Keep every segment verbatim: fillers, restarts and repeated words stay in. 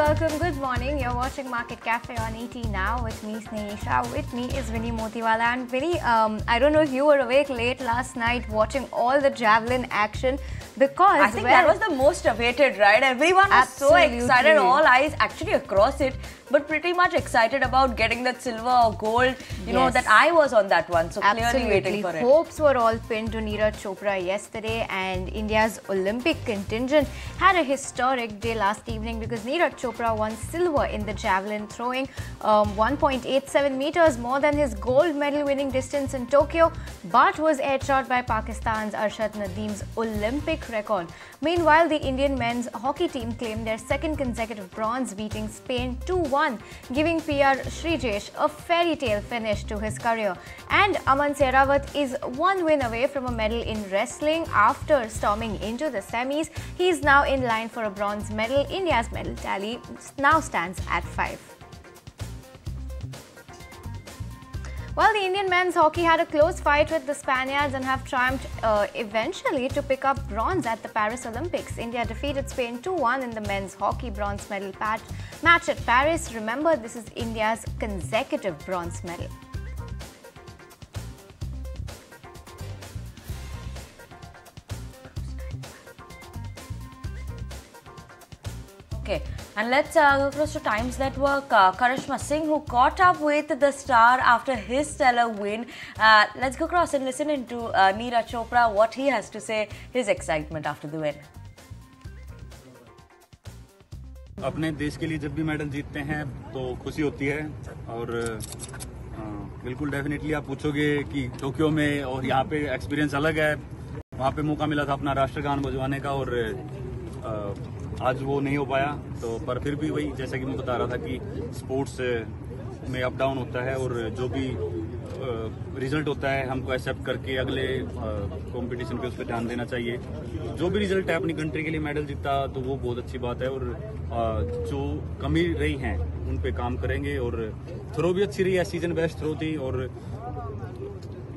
welcome. Good morning. You're watching Market Cafe on E T Now with me, Neesha. With me is Vinnie Motiwala. And Vinnie, um, I don't know if you were awake late last night watching all the javelin action, because I think well, that was the most awaited, right? Everyone was absolutely so excited, all eyes actually across it, but pretty much excited about getting that silver or gold, you yes. know, that I was on that one, so absolutely. Clearly waiting for it. Hopes were all pinned to Neeraj Chopra yesterday, and India's Olympic contingent had a historic day last evening because Neeraj Chopra won silver in the javelin throwing, um, one point eight seven meters, more than his gold medal winning distance in Tokyo, but was airshot by Pakistan's Arshad Nadeem's Olympic record. Meanwhile, the Indian men's hockey team claimed their second consecutive bronze, beating Spain two one. Giving P R Sreejesh a fairy tale finish to his career. And Aman Sehrawat is one win away from a medal in wrestling after storming into the semis. He is now in line for a bronze medal. India's medal tally now stands at five. Well, the Indian men's hockey had a close fight with the Spaniards and have triumphed uh, eventually to pick up bronze at the Paris Olympics. India defeated Spain two one in the men's hockey bronze medal match at Paris. Remember, this is India's consecutive bronze medal. Okay. And let's uh, go across to Times Network. Uh, Karishma Singh, who caught up with the star after his stellar win. Uh, let's go across and listen in to uh, Neeraj Chopra, what he has to say, his excitement after the win. अपने देश के लिए जब भी medal जीतते हैं तो खुशी होती है और बिल्कुल डेफिनेटली आप पूछोगे कि टोक्यो में और यहाँ पे एक्सपीरियंस अलग है वहाँ पे मौका मिला था अपना राष्ट्रगान बजवाने का और आज वो नहीं हो पाया तो पर फिर भी वही जैसा कि मैं बता रहा था कि स्पोर्ट्स में अप डाउन होता है और जो भी रिजल्ट होता है हमको एक्सेप्ट करके अगले कंपटीशन पे उस पर ध्यान देना चाहिए जो भी रिजल्ट है अपनी कंट्री के लिए मेडल जीता तो वो बहुत अच्छी बात है और जो कमी रही हैं उन पे काम करेंगे और थ्रो भी अच्छी रही है सीजन बेस्ट थ्रो थी और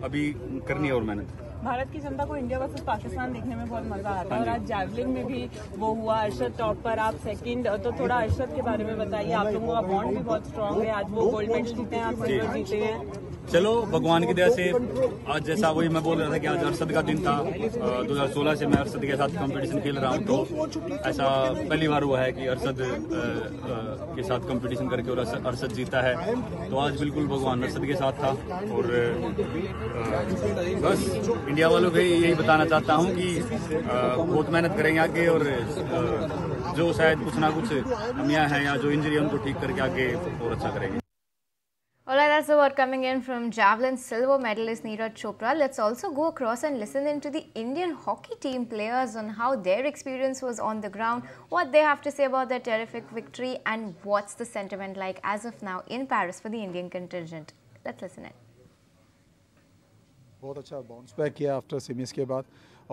अभी करनी है और मेहनत भारत की जनता को इंडिया वर्सेस पाकिस्तान देखने में बहुत मजा आता है और आज जैवलिन में भी वो हुआ अर्शद टॉप पर आप सेकंड तो थोड़ा अर्शद के बारे में बताइए आप लोगों का बॉन्ड भी बहुत स्ट्रांग है आज वो गोल्ड मेडल जीते हैं आप सिल्वर जीते हैं चलो भगवान की दया से आज जैसा वही मैं बोल रहा था कि आज अर्शद का दिन था दो हज़ार सोलह से मैं अर्शद के साथ कंपटीशन खेल रहा हूँ तो ऐसा पहली बार हुआ है कि अर्शद के साथ कंपटीशन करके और अर्शद जीता है तो आज बिल्कुल भगवान अर्शद के साथ था और बस इंडिया वालों को यही बताना चाहता हूँ कि बहुत मेहनत करेंगे आगे और जो शायद कुछ ना कुछ कमियाँ हैं या जो इंजरी है उनको ठीक करके आगे और अच्छा करेंगे Alright, that's the word coming in from javelin silver medalist Neeraj Chopra. Let's also go across and listen in to the Indian hockey team players on how their experience was on the ground, what they have to say about their terrific victory and what's the sentiment like as of now in Paris for the Indian contingent. Let's listen in. बहुत अच्छा bounce back किया after semis के बाद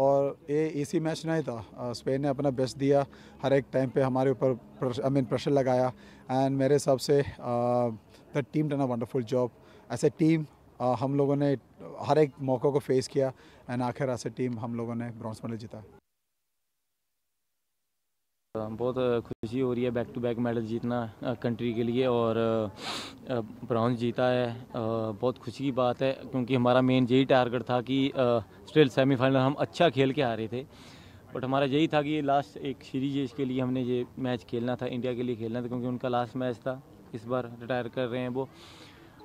और ये इसी match नहीं था स्पेन ने अपना बेस्ट दिया हर एक टाइम पे हमारे ऊपर आई मीन प्रेशर लगाया एंड मेरे हिसाब से the team done a wonderful job as a team हम लोगों ने हर एक मौक़े को फेस किया एंड आखिर एज ए टीम हम लोगों ने ब्रॉन्ज मेडल जीता बहुत खुशी हो रही है बैक टू बैक मेडल जीतना कंट्री के लिए और ब्रॉन्ज जीता है बहुत खुशी की बात है क्योंकि हमारा मेन यही टारगेट था कि स्टिल सेमीफाइनल हम अच्छा खेल के आ रहे थे बट हमारा यही था कि लास्ट एक सीरीज के लिए हमने ये मैच खेलना था इंडिया के लिए खेलना था क्योंकि उनका लास्ट मैच था इस बार रिटायर कर रहे हैं वो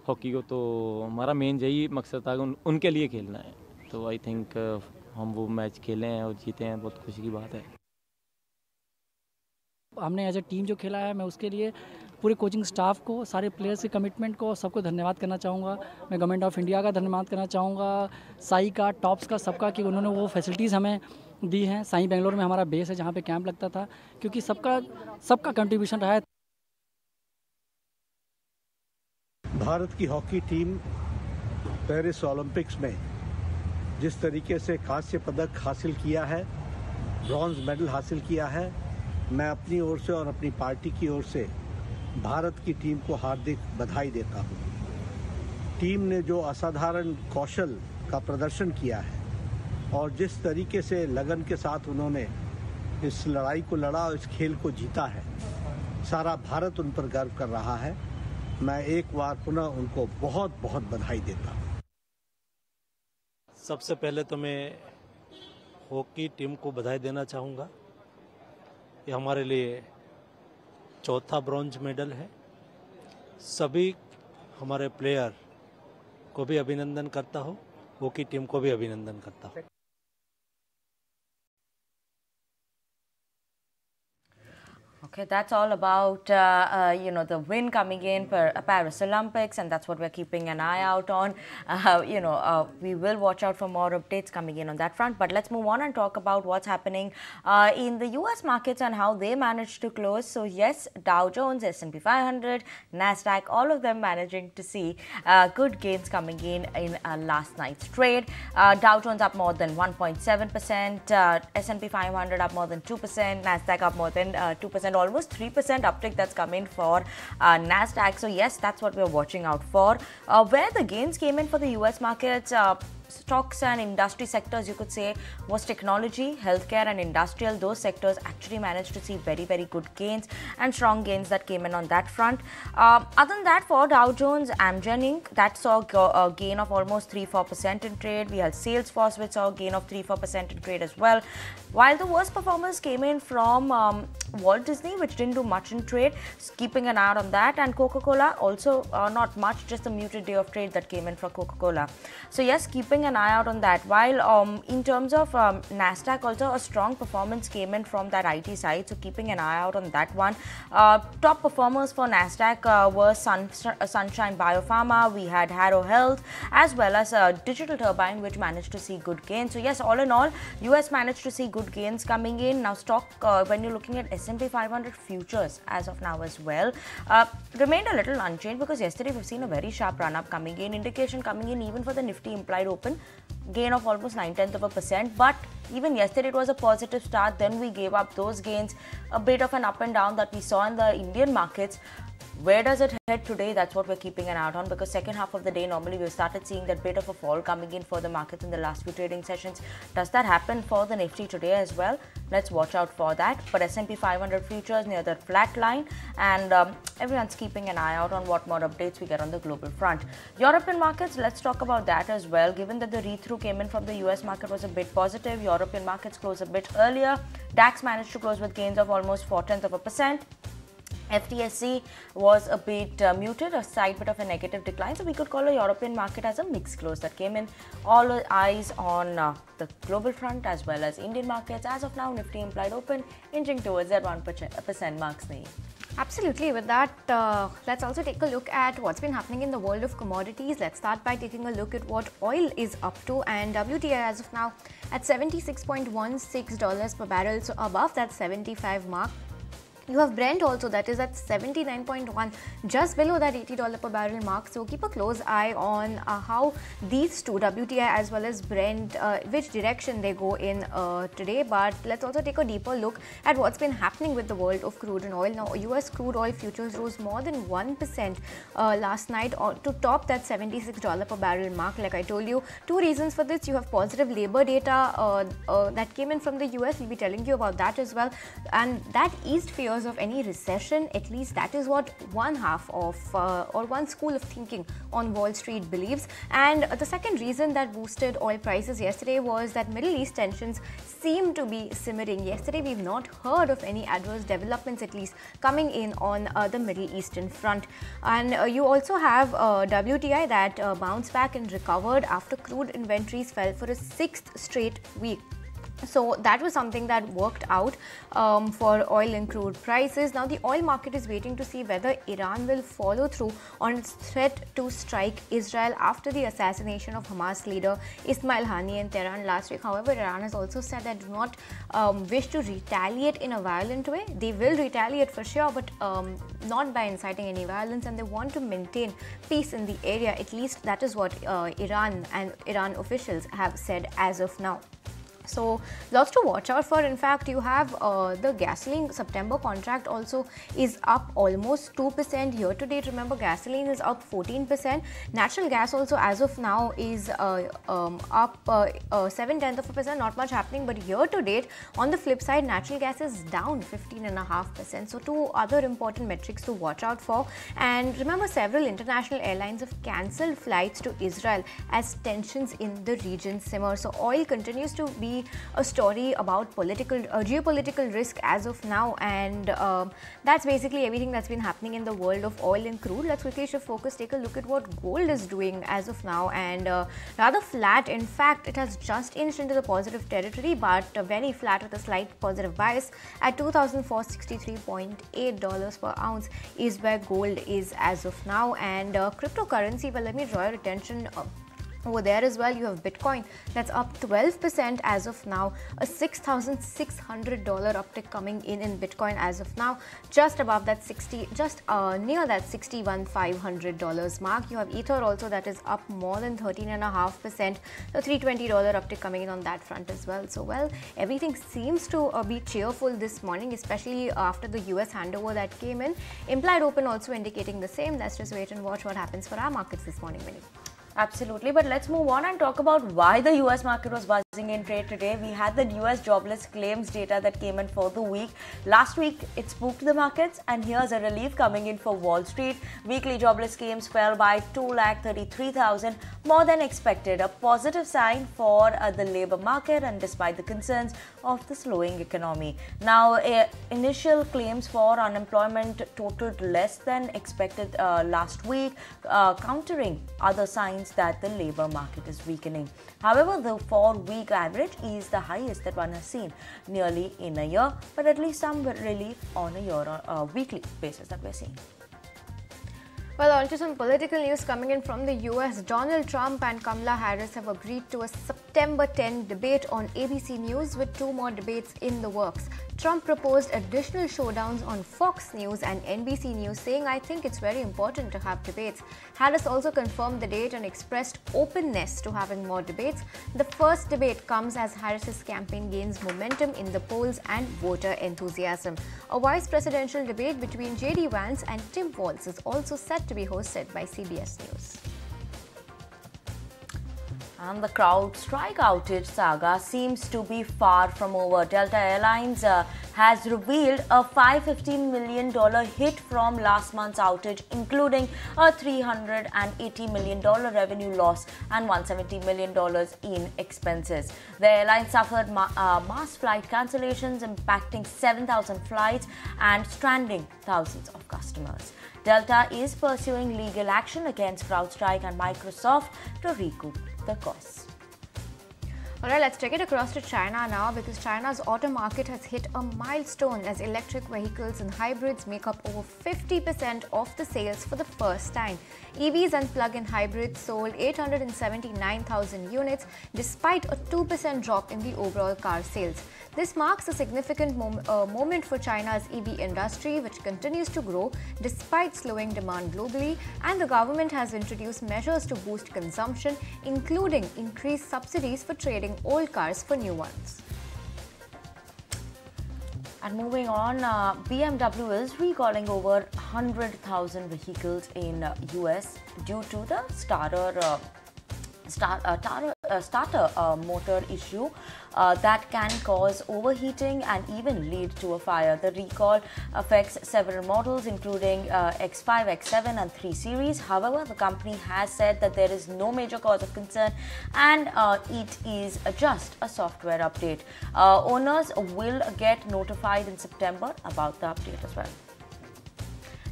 हॉकी को तो हमारा मेन यही मकसद था उन, उनके लिए खेलना है तो आई थिंक हम वो मैच खेले हैं और जीते हैं बहुत खुशी की बात है हमने एज ए टीम जो खेला है मैं उसके लिए पूरे कोचिंग स्टाफ को सारे प्लेयर्स के कमिटमेंट को सबको धन्यवाद करना चाहूँगा मैं गवर्नमेंट ऑफ इंडिया का धन्यवाद करना चाहूँगा साई का टॉप्स का सबका कि उन्होंने वो फैसिलिटीज़ हमें दी हैं साई बेंगलोर में हमारा बेस है जहाँ पे कैंप लगता था क्योंकि सबका सबका कंट्रीब्यूशन रहा है भारत की हॉकी टीम पेरिस ओलंपिक्स में जिस तरीके से कांस्य पदक हासिल किया है ब्रॉन्ज मेडल हासिल किया है मैं अपनी ओर से और अपनी पार्टी की ओर से भारत की टीम को हार्दिक बधाई देता हूँ टीम ने जो असाधारण कौशल का प्रदर्शन किया है और जिस तरीके से लगन के साथ उन्होंने इस लड़ाई को लड़ा और इस खेल को जीता है सारा भारत उन पर गर्व कर रहा है। मैं एक बार पुनः उनको बहुत बहुत बधाई देता हूँ। सबसे पहले तो मैं हॉकी टीम को बधाई देना चाहूँगा। ये हमारे लिए चौथा ब्रॉन्ज मेडल है। सभी हमारे प्लेयर को भी अभिनंदन करता हूँ, हॉकी टीम को भी अभिनंदन करता हूँ। Okay, that's all about, uh, uh, you know, the win coming in for uh, Paris Olympics, and that's what we're keeping an eye out on. Uh, you know, uh, we will watch out for more updates coming in on that front. But let's move on and talk about what's happening uh, in the U S markets and how they managed to close. So, yes, Dow Jones, S and P five hundred, NASDAQ, all of them managing to see uh, good gains coming in in uh, last night's trade. Uh, Dow Jones up more than one point seven percent, uh, S and P five hundred up more than two percent, NASDAQ up more than uh, two percent. Almost three percent uptick that's come in for uh, NASDAQ. So yes, that's what we're watching out for. Uh, where the gains came in for the U S markets, uh, stocks and industry sectors, you could say, was technology, healthcare and industrial. Those sectors actually managed to see very, very good gains and strong gains that came in on that front. Uh, other than that, for Dow Jones, Amgen Incorporated, that saw a gain of almost three to four percent in trade. We had Salesforce, which saw a gain of three to four percent in trade as well. While the worst performance came in from um, Walt Disney, which didn't do much in trade, keeping an eye on that. And Coca-Cola also uh, not much, just a muted day of trade that came in for Coca-Cola. So yes, keeping an eye out on that. While um, in terms of um, NASDAQ, also a strong performance came in from that I T side, so keeping an eye out on that one. Uh, top performers for NASDAQ uh, were Sun Sunshine Biopharma, we had Harrow Health, as well as uh, Digital Turbine, which managed to see good gains. So yes, all in all, U S managed to see good gains coming in. Now stock, uh, when you're looking at S and P five hundred futures as of now as well, uh, remained a little unchanged because yesterday we've seen a very sharp run-up coming in, indication coming in even for the Nifty implied open. Gain of almost nine tenths of a percent, but even yesterday it was a positive start. Then we gave up those gains, a bit of an up and down that we saw in the Indian markets. Where does it head today? That's what we're keeping an eye on, because second half of the day normally we've started seeing that bit of a fall coming in for the markets in the last few trading sessions. Does that happen for the Nifty today as well? Let's watch out for that. But S and P five hundred futures near that flat line, and um, everyone's keeping an eye out on what more updates we get on the global front. European markets, let's talk about that as well. Given that the read-through came in from the U S market was a bit positive, European markets closed a bit earlier. DAX managed to close with gains of almost four tenths of a percent. F T S E was a bit uh, muted, a slight bit of a negative decline. So we could call a European market as a mixed close that came in. All eyes on uh, the global front as well as Indian markets. As of now, Nifty implied open inching towards that one percent marks. Absolutely. With that, uh, let's also take a look at what's been happening in the world of commodities. Let's start by taking a look at what oil is up to, and W T I as of now at seventy-six point one six dollars per barrel, so above that seventy-five mark. You have Brent also, that is at seventy-nine point one, just below that eighty dollars per barrel mark. So keep a close eye on uh, how these two, W T I as well as Brent, uh, which direction they go in uh, today. But let's also take a deeper look at what's been happening with the world of crude and oil. Now, U S crude oil futures rose more than one percent uh, last night to top that seventy-six dollars per barrel mark. Like I told you, two reasons for this. You have positive labor data uh, uh, that came in from the U S. We'll be telling you about that as well. And that eased fear of any recession, at least that is what one half of uh, or one school of thinking on Wall Street believes. And the second reason that boosted oil prices yesterday was that Middle East tensions seem to be simmering. Yesterday we've not heard of any adverse developments, at least coming in on uh, the Middle Eastern front. And uh, you also have uh, W T I that uh, bounced back and recovered after crude inventories fell for a sixth straight week. So that was something that worked out um, for oil and crude prices. Now the oil market is waiting to see whether Iran will follow through on its threat to strike Israel after the assassination of Hamas leader Ismail Haniyeh in Tehran last week. However, Iran has also said that do not um, wish to retaliate in a violent way. They will retaliate for sure, but um, not by inciting any violence, and they want to maintain peace in the area. At least that is what uh, Iran and Iran officials have said as of now. So lots to watch out for. In fact, you have uh, the gasoline September contract also is up almost two percent year to date. Remember, gasoline is up fourteen percent. Natural gas also as of now is uh, um, up uh, uh, seven tenths of a percent. Not much happening, but year to date on the flip side, natural gas is down fifteen and a half percent. So two other important metrics to watch out for. And remember, several international airlines have cancelled flights to Israel as tensions in the region simmer. So oil continues to be a story about political, uh, geopolitical risk as of now, and um, that's basically everything that's been happening in the world of oil and crude. Let's quickly shift focus, take a look at what gold is doing as of now, and uh, rather flat. In fact, it has just inched into the positive territory, but uh, very flat with a slight positive bias at two thousand four hundred sixty-three point eight dollars per ounce is where gold is as of now. And uh, cryptocurrency, well, let me draw your attention uh, over there as well. You have Bitcoin that's up twelve percent as of now, a six thousand six hundred dollars uptick coming in in Bitcoin as of now, just above that sixty, just uh, near that sixty-one thousand five hundred dollars mark. You have Ether also that is up more than thirteen and a half percent, so three hundred twenty dollars uptick coming in on that front as well. So well, everything seems to uh, be cheerful this morning, especially after the U S handover that came in. Implied open also indicating the same. Let's just wait and watch what happens for our markets this morning, Vinnie. Absolutely, but let's move on and talk about why the U S market was buzzing in trade today. We had the U S jobless claims data that came in for the week. Last week, it spooked the markets, and here's a relief coming in for Wall Street. Weekly jobless claims fell by two lakh thirty-three thousand, more than expected, a positive sign for uh, the labor market and despite the concerns of the slowing economy. Now, uh, initial claims for unemployment totaled less than expected uh, last week, uh, countering other signs that the labor market is weakening. However, the four-week average is the highest that one has seen nearly in a year, but at least some relief on a year or a weekly basis that we're seeing. Well, on to some political news coming in from the U S. Donald Trump and Kamala Harris have agreed to a September tenth debate on A B C News, with two more debates in the works. Trump proposed additional showdowns on Fox News and N B C News, saying, "I think it's very important to have debates." Harris also confirmed the date and expressed openness to having more debates. The first debate comes as Harris's campaign gains momentum in the polls and voter enthusiasm. A vice presidential debate between J D Vance and Tim Walz is also set to be hosted by C B S News. And the CrowdStrike outage saga seems to be far from over. Delta Airlines uh, has revealed a five hundred fifty million dollars hit from last month's outage, including a three hundred eighty million dollars revenue loss and one hundred seventy million dollars in expenses. The airline suffered ma uh, mass flight cancellations, impacting seven thousand flights and stranding thousands of customers. Delta is pursuing legal action against CrowdStrike and Microsoft to recoup the costs. Alright, let's take it across to China now, because China's auto market has hit a milestone as electric vehicles and hybrids make up over fifty percent of the sales for the first time. E Vs and plug-in hybrids sold eight hundred seventy-nine thousand units despite a two percent drop in the overall car sales. This marks a significant mom uh, moment for China's E V industry, which continues to grow despite slowing demand globally, and the government has introduced measures to boost consumption, including increased subsidies for trading old cars for new ones. And moving on, uh, B M W is recalling over one hundred thousand vehicles in uh, U S due to the starter uh, star, uh, tar, uh, starter uh, motor issue uh, that can cause overheating and even lead to a fire. The recall affects several models, including uh, X five, X seven and three series. However, the company has said that there is no major cause of concern, and uh, it is just a software update. Uh, owners will get notified in September about the update as well.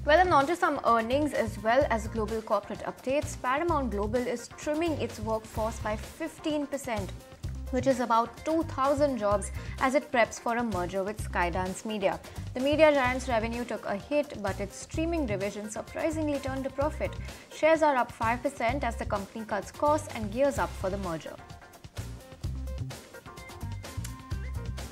Well, and on to some earnings as well as global corporate updates. Paramount Global is trimming its workforce by fifteen percent, which is about two thousand jobs, as it preps for a merger with Skydance Media. The media giant's revenue took a hit, but its streaming division surprisingly turned a profit. Shares are up five percent as the company cuts costs and gears up for the merger.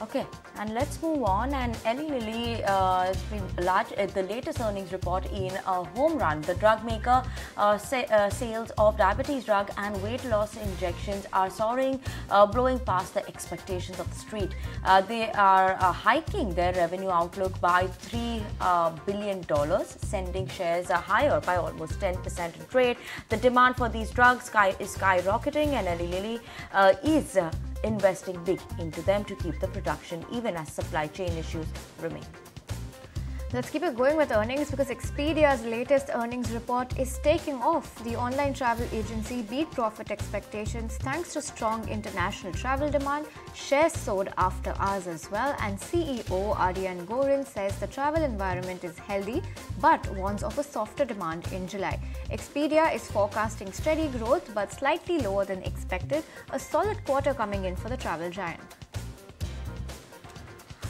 Okay. And let's move on. And Eli Lilly uh, has been large at the latest earnings report in a home run. The drug maker uh, sa uh, sales of diabetes drug and weight loss injections are soaring, uh, blowing past the expectations of the street. Uh, they are uh, hiking their revenue outlook by three uh, billion dollars, sending shares uh, higher by almost ten percent in trade. The demand for these drugs sky is skyrocketing, and Eli Lilly uh, is uh, investing big into them to keep the production even as supply chain issues remain. Let's keep it going with earnings, because Expedia's latest earnings report is taking off. The online travel agency beat profit expectations thanks to strong international travel demand. Shares soared after hours as well, and C E O Ariane Gorin says the travel environment is healthy but warns of a softer demand in July. Expedia is forecasting steady growth but slightly lower than expected, a solid quarter coming in for the travel giant.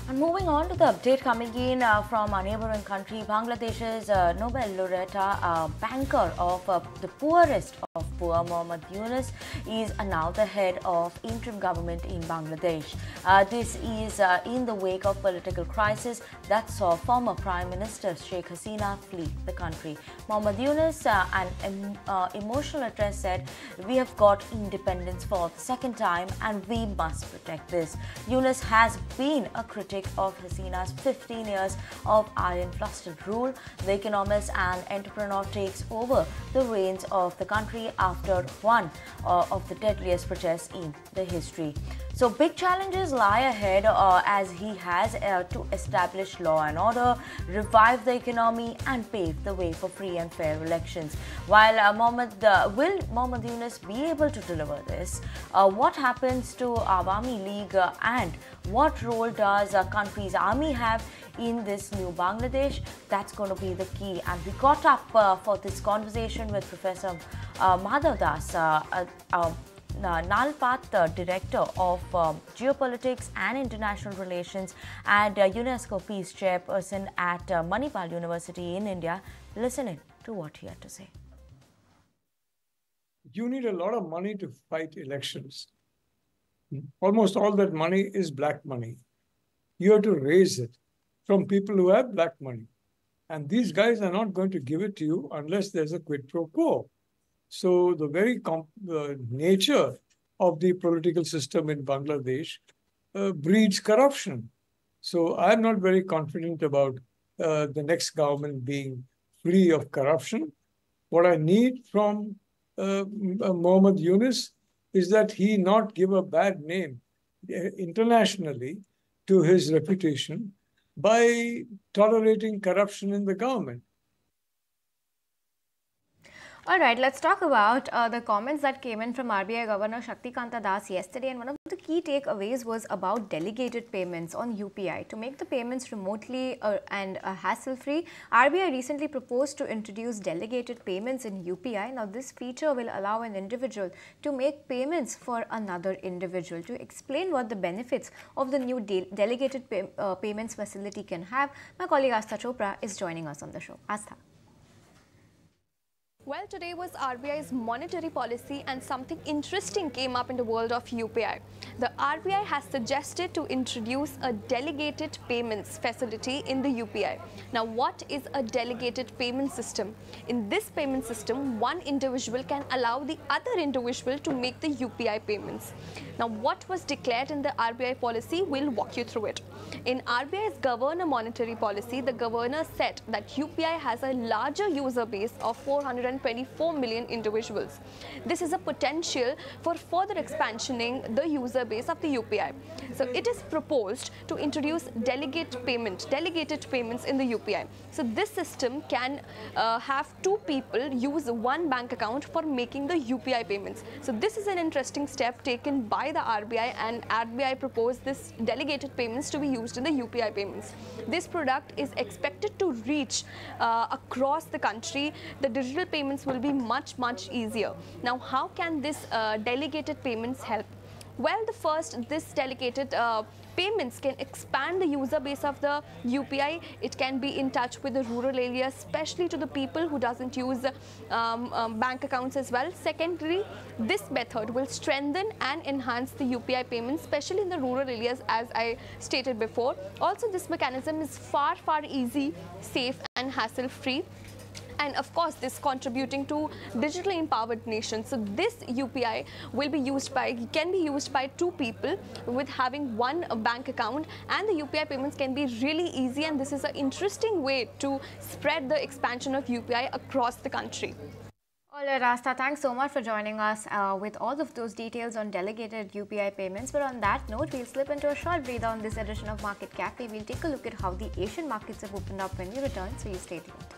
And moving on to the update coming in uh, from our neighbouring country, Bangladesh's uh, Nobel laureate, uh, banker of uh, the poorest of poor, Muhammad Yunus, is now the head of interim government in Bangladesh. Uh, this is uh, in the wake of political crisis that saw former Prime Minister Sheikh Hasina flee the country. Muhammad Yunus, uh, an em uh, emotional address, said, "We have got independence for the second time and we must protect this." Yunus has been a critic of Hasina's fifteen years of iron-flustered rule. The economist and entrepreneur takes over the reins of the country after one uh, of the deadliest protests in the history. So big challenges lie ahead uh, as he has uh, to establish law and order, revive the economy and pave the way for free and fair elections. While uh, Mohammed, uh, will Muhammad Yunus be able to deliver this? Uh, what happens to Awami League uh, and what role does our country's army have in this new Bangladesh? That's going to be the key. And we got up uh, for this conversation with Professor uh, Madhav Das uh, uh, uh, Nalpat, the Director of um, Geopolitics and International Relations and uh, UNESCO Peace Chairperson at uh, Manipal University in India. Listen in to what he had to say. You need a lot of money to fight elections. Almost all that money is black money. You have to raise it from people who have black money. And these guys are not going to give it to you unless there's a quid pro quo. So the very comp uh, nature of the political system in Bangladesh uh, breeds corruption. So I'm not very confident about uh, the next government being free of corruption. What I need from uh, Muhammad Yunus is that he not give a bad name internationally to his reputation by tolerating corruption in the government. All right, let's talk about uh, the comments that came in from R B I Governor Shakti Kanta Das yesterday, and one of the key takeaways was about delegated payments on U P I. To make the payments remotely uh, and uh, hassle-free, R B I recently proposed to introduce delegated payments in U P I. Now, this feature will allow an individual to make payments for another individual. To explain what the benefits of the new de delegated pay uh, payments facility can have, my colleague Aastha Chopra is joining us on the show. Aastha. Well, today was R B I's monetary policy, and something interesting came up in the world of U P I. The R B I has suggested to introduce a delegated payments facility in the U P I. Now, what is a delegated payment system? In this payment system, one individual can allow the other individual to make the U P I payments. Now, what was declared in the R B I policy, we'll walk you through it. In R B I's Governor Monetary Policy, the Governor said that U P I has a larger user base of four hundred twenty-four million individuals. This is a potential for further expansioning the user base of the U P I. So it is proposed to introduce delegate payment, delegated payments in the U P I. So this system can uh, have two people use one bank account for making the U P I payments. So this is an interesting step taken by the R B I, and R B I proposed this delegated payments to be used in the U P I payments. This product is expected to reach uh, across the country. The digital payments will be much much easier. Now, how can this uh, delegated payments help? Well, the first, this delegated uh, payments can expand the user base of the U P I. It can be in touch with the rural area, especially to the people who doesn't use um, um, bank accounts as well. Secondly, this method will strengthen and enhance the U P I payments, especially in the rural areas, as I stated before. Also, this mechanism is far, far easy, safe and hassle-free. And of course, this contributing to digitally empowered nations. So this U P I will be used by, can be used by two people with having one bank account, and the U P I payments can be really easy. And this is an interesting way to spread the expansion of U P I across the country. All right, Aastha, thanks so much for joining us uh, with all of those details on delegated U P I payments. But on that note, we'll slip into a short breather on this edition of Market Cafe. We'll take a look at how the Asian markets have opened up when we return, so you stay tuned.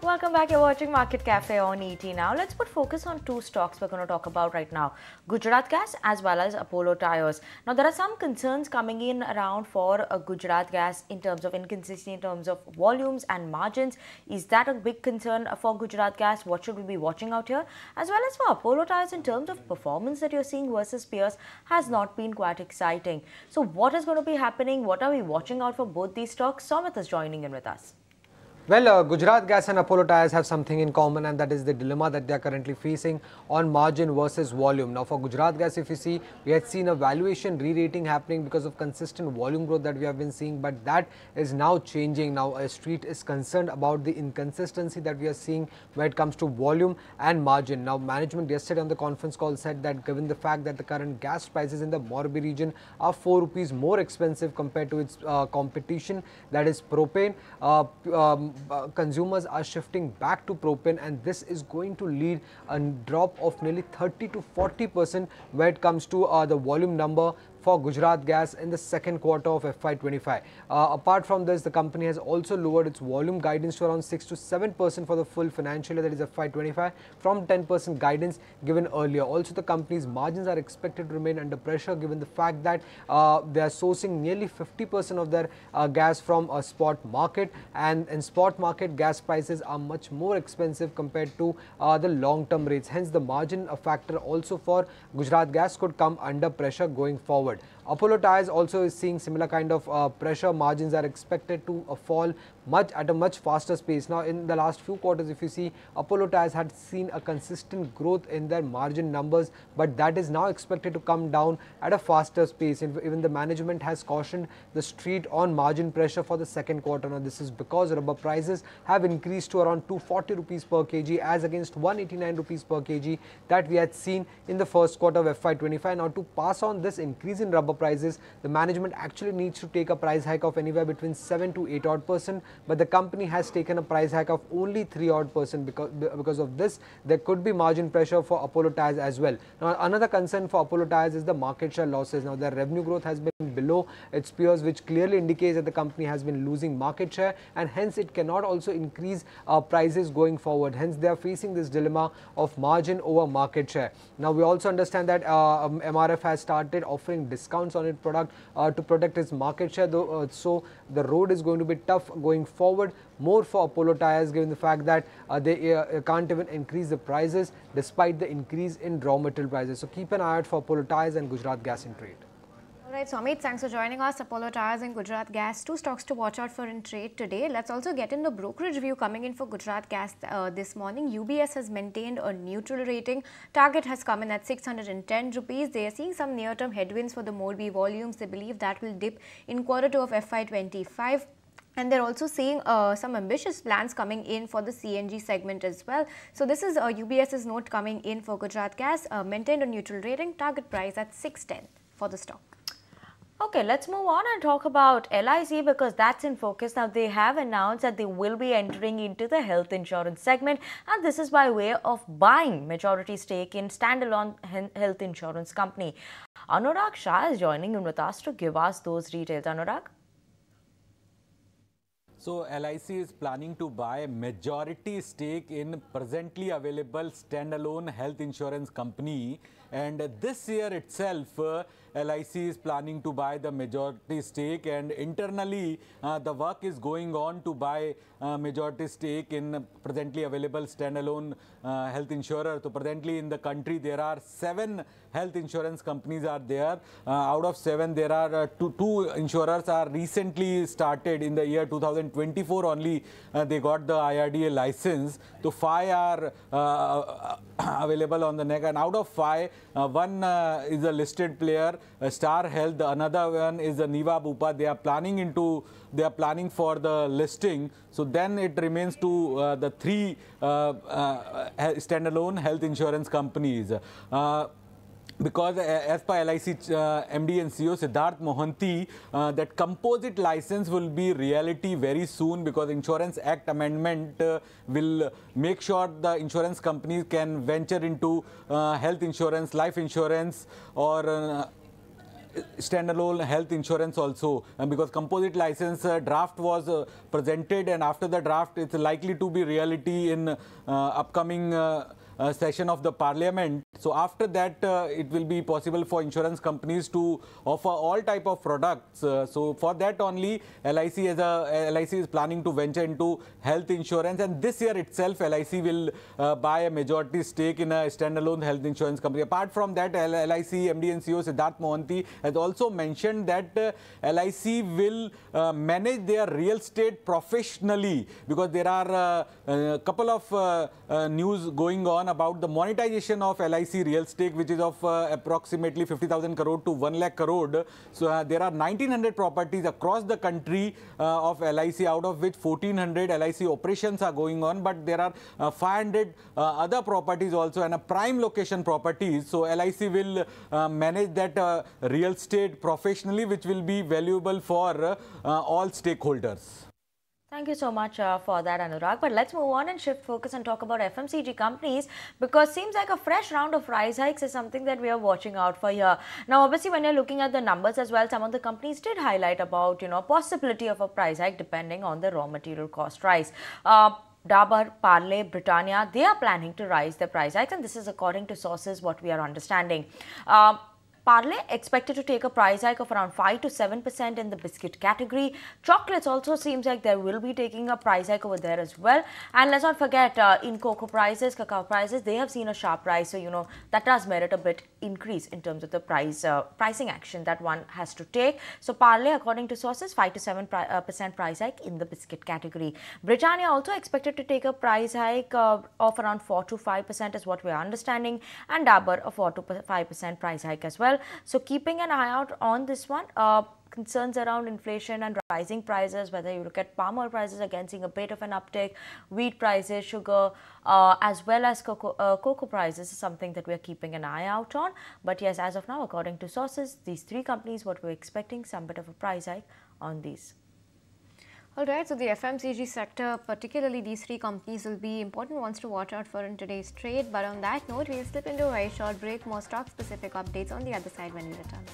Welcome back. You're watching Market Cafe on E T Now. Let's put focus on two stocks we're going to talk about right now, Gujarat Gas as well as Apollo Tires. Now, there are some concerns coming in around for uh, Gujarat Gas in terms of inconsistency, in terms of volumes and margins. Is that a big concern for Gujarat Gas? What should we be watching out here? As well as for Apollo Tires, in terms of performance that you're seeing versus peers has not been quite exciting. So what is going to be happening? What are we watching out for both these stocks? Somit is joining in with us. Well, uh, Gujarat Gas and Apollo Tires have something in common, and that is the dilemma that they are currently facing on margin versus volume. Now, for Gujarat Gas, if you see, we had seen a valuation re-rating happening because of consistent volume growth that we have been seeing, but that is now changing. Now, a street is concerned about the inconsistency that we are seeing when it comes to volume and margin. Now, management yesterday on the conference call said that given the fact that the current gas prices in the Morbi region are four rupees more expensive compared to its uh, competition, that is propane, uh, um, Uh, consumers are shifting back to propane, and this is going to lead a drop of nearly thirty to forty percent when it comes to uh, the volume number for Gujarat Gas in the second quarter of F Y twenty-five. Uh, apart from this, the company has also lowered its volume guidance to around six to seven percent for the full financial year, that is F Y twenty-five, from ten percent guidance given earlier. Also, the company's margins are expected to remain under pressure given the fact that uh, they are sourcing nearly fifty percent of their uh, gas from a spot market, and in spot market, gas prices are much more expensive compared to uh, the long-term rates. Hence, the margin factor also for Gujarat Gas could come under pressure going forward. Apollo Tires also is seeing similar kind of uh, pressure. Margins are expected to uh, fall much at a much faster pace. Now, in the last few quarters, if you see, Apollo Tires had seen a consistent growth in their margin numbers, but that is now expected to come down at a faster pace. Even the management has cautioned the street on margin pressure for the second quarter. Now, this is because rubber prices have increased to around two hundred forty rupees per kg as against one hundred eighty-nine rupees per kg that we had seen in the first quarter of F Y twenty-five. Now, to pass on this increase in rubber prices, the management actually needs to take a price hike of anywhere between seven to eight odd percent. But the company has taken a price hike of only three odd percent. Because, because of this, there could be margin pressure for Apollo Tires as well. Now, another concern for Apollo Tires is the market share losses. Now, their revenue growth has been below its peers, which clearly indicates that the company has been losing market share, and hence it cannot also increase uh, prices going forward. Hence, they are facing this dilemma of margin over market share. Now, we also understand that uh, um, M R F has started offering discounts on its product uh, to protect its market share, though, uh, so the road is going to be tough going forward more for Apollo Tires given the fact that uh, they uh, can't even increase the prices despite the increase in raw material prices. So keep an eye out for Apollo Tires and Gujarat Gas in trade. All right, Swamit, thanks for joining us. Apollo Tires and Gujarat Gas, two stocks to watch out for in trade today. Let's also get in the brokerage view coming in for Gujarat Gas uh, this morning. U B S has maintained a neutral rating. Target has come in at six hundred ten rupees. They are seeing some near-term headwinds for the Morbi volumes. They believe that will dip in quarter two of F Y twenty-five. And they're also seeing uh, some ambitious plans coming in for the C N G segment as well. So this is uh, UBS's note coming in for Gujarat Gas, uh, maintained a neutral rating, target price at six ten for the stock. Okay, let's move on and talk about L I C because that's in focus. Now, they have announced that they will be entering into the health insurance segment, and this is by way of buying majority stake in standalone health insurance company. Anurag Shah is joining in with us to give us those details. Anurag? So, L I C is planning to buy majority stake in presently available standalone health insurance company And this year itself, uh, L I C is planning to buy the majority stake, and internally uh, the work is going on to buy uh, majority stake in presently available standalone uh, health insurer. So presently in the country there are seven health insurance companies are there. Uh, out of seven, there are uh, two, two insurers are recently started in the year two thousand twenty-four only. Uh, they got the I R D A license. So five are uh, available on the neck, and out of five, uh, one uh, is a listed player, uh, Star Health. Another one is a Niva Bupa. They are planning into they are planning for the listing. So then it remains to uh, the three uh, uh, standalone health insurance companies. Uh, Because as per L I C uh, M D and C E O Siddharth Mohanty, uh, that composite license will be reality very soon, because Insurance Act amendment uh, will make sure the insurance companies can venture into uh, health insurance, life insurance, or uh, standalone health insurance also, and because composite license uh, draft was uh, presented, and after the draft it's likely to be reality in uh, upcoming uh, Uh, session of the parliament. So after that uh, it will be possible for insurance companies to offer all type of products. Uh, so for that only L I C as a L I C is planning to venture into health insurance, and this year itself L I C will uh, buy a majority stake in a standalone health insurance company. Apart from that, L I C M D and C E O Siddharth Mohanty has also mentioned that uh, L I C will uh, manage their real estate professionally, because there are a uh, uh, couple of uh, uh, news going on about the monetization of L I C real stake, which is of uh, approximately fifty thousand crore to one lakh crore. So uh, there are nineteen hundred properties across the country uh, of L I C, out of which fourteen hundred L I C operations are going on, but there are uh, five hundred uh, other properties also, and a prime location properties. So L I C will uh, manage that uh, real estate professionally, which will be valuable for uh, uh, all stakeholders. Thank you so much uh, for that, Anurag. But let's move on and shift focus and talk about F M C G companies, because seems like a fresh round of price hikes is something that we are watching out for here. Now, obviously, when you're looking at the numbers as well, some of the companies did highlight about, you know, possibility of a price hike depending on the raw material cost rise. Uh, Dabur, Parle, Britannia, they are planning to rise their price hikes, and this is according to sources what we are understanding. Uh, Parle expected to take a price hike of around five to seven percent in the biscuit category. Chocolates also seems like they will be taking a price hike over there as well. And let's not forget, uh, in cocoa prices, cacao prices, they have seen a sharp rise. So, you know, that does merit a bit increase in terms of the price uh, pricing action that one has to take. So, Parle, according to sources, five to seven percent price hike in the biscuit category. Britannia also expected to take a price hike uh, of around four to five percent is what we are understanding. And Dabur, a four to five percent price hike as well. So, keeping an eye out on this one, uh, concerns around inflation and rising prices, whether you look at palm oil prices, again seeing a bit of an uptick, wheat prices, sugar, uh, as well as cocoa, uh, cocoa prices is something that we are keeping an eye out on. But yes, as of now, according to sources, these three companies, what we're expecting, some bit of a price hike on these. All right, so the F M C G sector, particularly these three companies, will be important ones to watch out for in today's trade. But on that note, we'll slip into a very short break. More stock-specific updates on the other side when we return.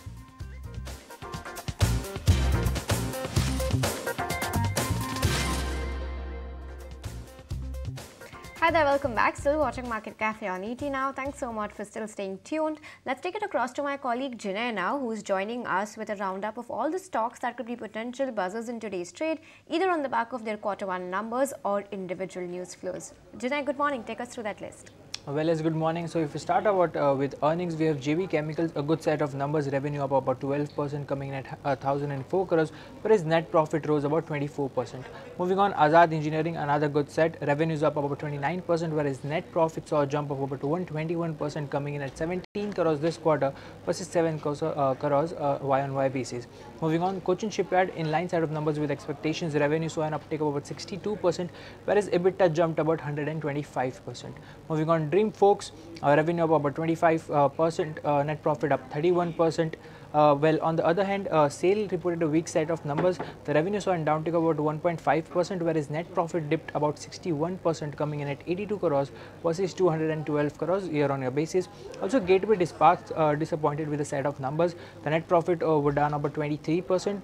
Hi there, welcome back. Still watching Market Cafe on E T Now. Thanks so much for still staying tuned. Let's take it across to my colleague Jinay now, who is joining us with a roundup of all the stocks that could be potential buzzers in today's trade, either on the back of their quarter one numbers or individual news flows. Jinay, good morning. Take us through that list. Well, as good morning. So if we start out uh, with earnings, we have J B Chemicals, a good set of numbers, revenue up about twelve percent coming in at one thousand four crores, whereas net profit rose about twenty-four percent. Moving on, Azad Engineering, another good set, revenues up about twenty-nine percent, whereas net profit saw a jump of about one hundred twenty-one percent coming in at seventeen crores this quarter versus seven crores uh, Y on Y basis. Moving on, Cochin Shipyard in line side of numbers with expectations, revenue saw an uptick of about sixty-two percent, whereas EBITDA jumped about one hundred twenty-five percent. Moving on, Dream Folks, uh, revenue up about twenty-five percent, uh, net profit up thirty-one percent. Uh, well, on the other hand, uh, sale reported a weak set of numbers. The revenue saw an downtick about one point five percent, whereas net profit dipped about sixty-one percent, coming in at eighty-two crores versus two hundred twelve crores year-on-year basis. Also, Gateway Dispatch uh, disappointed with a set of numbers. The net profit uh, were down about twenty-three percent.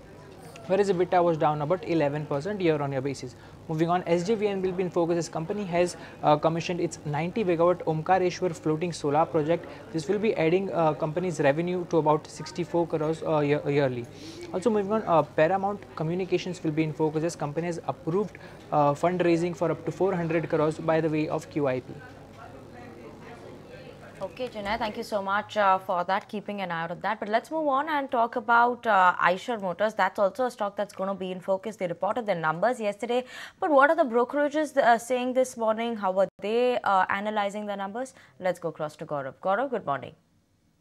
whereas EBITDA was down about eleven percent year-on-year basis. Moving on, S J V N will be in focus. This company has uh, commissioned its ninety megawatt Omkareshwar floating solar project. This will be adding uh, company's revenue to about sixty-four crores uh, year yearly. Also moving on, uh, Paramount Communications will be in focus. This company has approved uh, fundraising for up to four hundred crores by the way of Q I P. Okay, Janai, thank you so much uh, for that, keeping an eye out of that. But let's move on and talk about uh, Eicher Motors. That's also a stock that's going to be in focus. They reported their numbers yesterday. But what are the brokerages uh, saying this morning? How are they uh, analyzing the numbers? Let's go across to Gaurav. Gaurav, good morning.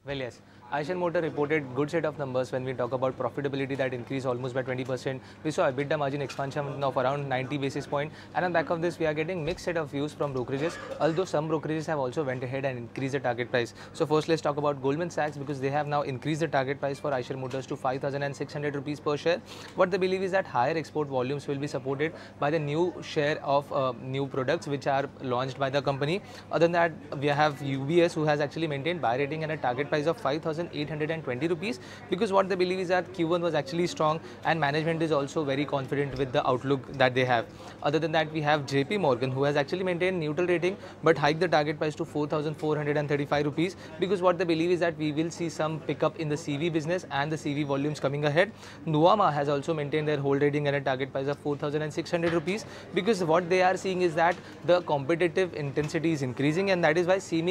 Well, yes. Eicher Motors reported good set of numbers. When we talk about profitability, that increased almost by twenty percent. We saw EBITDA margin expansion of around ninety basis points. And on back of this, we are getting mixed set of views from brokerages, although some brokerages have also went ahead and increased the target price. So first, let's talk about Goldman Sachs, because they have now increased the target price for Eicher Motors to five thousand six hundred rupees per share. What they believe is that higher export volumes will be supported by the new share of uh, new products which are launched by the company. Other than that, we have U B S, who has actually maintained buy rating and a target price of five thousand eight hundred twenty rupees, because what they believe is that Q one was actually strong and management is also very confident with the outlook that they have. Other than that, we have J P Morgan, who has actually maintained neutral rating but hiked the target price to four thousand four hundred thirty-five rupees, because what they believe is that we will see some pickup in the C V business and the C V volumes coming ahead. Nuvama has also maintained their hold rating and a target price of four thousand six hundred rupees, because what they are seeing is that the competitive intensity is increasing, and that is why C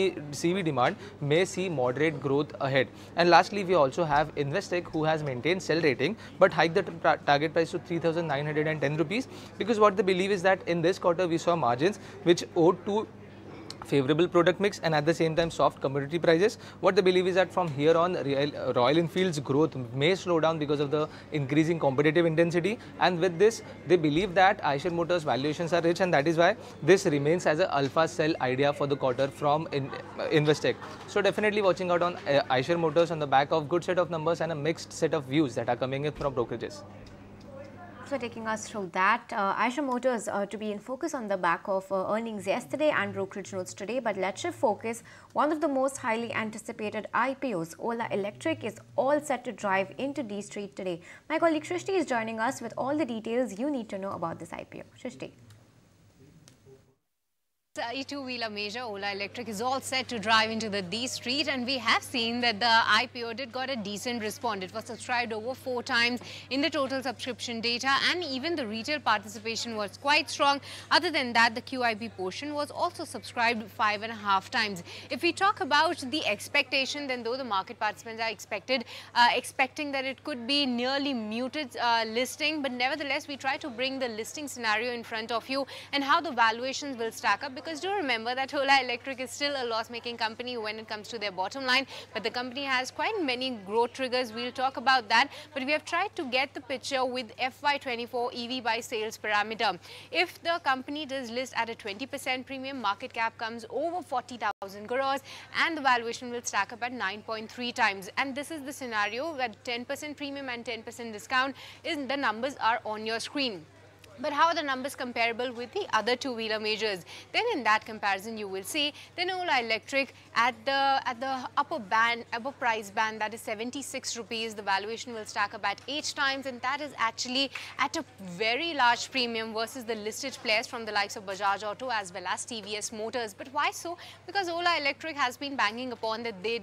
V demand may see moderate growth ahead. And lastly, we also have Investec, who has maintained sell rating but hiked the tra target price to three thousand nine hundred ten rupees, because what they believe is that in this quarter we saw margins which owed to favorable product mix and at the same time soft commodity prices. What they believe is that from here on, Royal Enfield's growth may slow down because of the increasing competitive intensity, and with this they believe that Eicher Motors valuations are rich, and that is why this remains as an alpha sell idea for the quarter from in, uh, Investec. So definitely watching out on uh, Eicher Motors on the back of good set of numbers and a mixed set of views that are coming in from brokerages. For taking us through that. Uh, Eicher Motors uh, to be in focus on the back of uh, earnings yesterday and brokerage notes today. But let's shift focus. One of the most highly anticipated I P Os, Ola Electric, is all set to drive into D Street today. My colleague Shrishti is joining us with all the details you need to know about this I P O. Shrishti. A two-wheeler major, Ola Electric, is all set to drive into the D Street, and we have seen that the I P O did got a decent response. It was subscribed over four times in the total subscription data, and even the retail participation was quite strong. Other than that, the Q I P portion was also subscribed five and a half times. If we talk about the expectation, then though the market participants are expected, uh, expecting that it could be nearly muted uh, listing, but nevertheless, we try to bring the listing scenario in front of you and how the valuations will stack up, because Because do remember that Ola Electric is still a loss-making company when it comes to their bottom line, but the company has quite many growth triggers. We'll talk about that, but we have tried to get the picture with F Y twenty-four E V by sales parameter. If the company does list at a twenty percent premium, market cap comes over forty thousand crores and the valuation will stack up at nine point three times. And this is the scenario where ten percent premium and ten percent discount is, the numbers are on your screen. But how are the numbers comparable with the other two-wheeler majors? Then in that comparison, you will see then Ola Electric at the at the upper band, upper price band, that is seventy-six rupees. The valuation will stack up at eight times, and that is actually at a very large premium versus the listed players from the likes of Bajaj Auto as well as T V S Motors. But why so? Because Ola Electric has been banging upon that they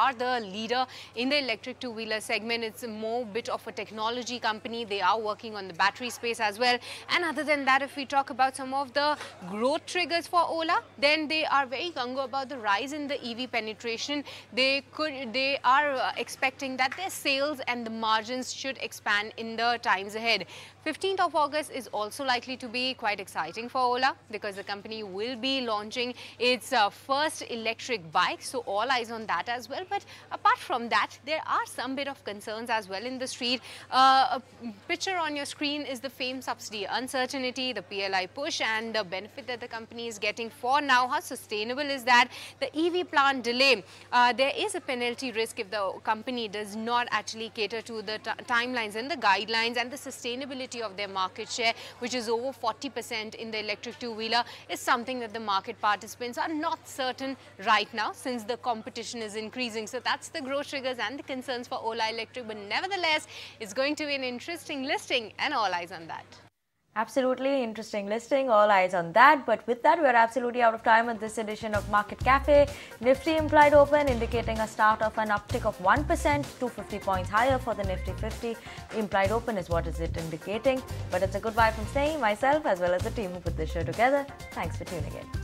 are the leader in the electric two-wheeler segment. It's a more bit of a technology company. They are working on the battery space as well. And other than that, if we talk about some of the growth triggers for Ola, then they are very gung-ho about the rise in the E V penetration. They could, they are expecting that their sales and the margins should expand in the times ahead. fifteenth of August is also likely to be quite exciting for Ola, because the company will be launching its uh, first electric bike. So all eyes on that as well. But apart from that, there are some bit of concerns as well in the street. Uh, a picture on your screen is the FAME subsidy. uncertainty, the P L I push and the benefit that the company is getting for now, how sustainable is that? The E V plant delay, uh, there is a penalty risk if the company does not actually cater to the timelines and the guidelines, and the sustainability of their market share, which is over forty percent in the electric two-wheeler, is something that the market participants are not certain right now since the competition is increasing. So that's the growth triggers and the concerns for Ola Electric, but nevertheless, it's going to be an interesting listing and all eyes on that. Absolutely interesting listing, all eyes on that. But with that, we're absolutely out of time on this edition of Market Cafe. Nifty implied open, indicating a start of an uptick of one percent, two hundred fifty points higher for the Nifty fifty. Implied open is what is it indicating. But it's a goodbye from Snehi, myself, as well as the team who put this show together. Thanks for tuning in.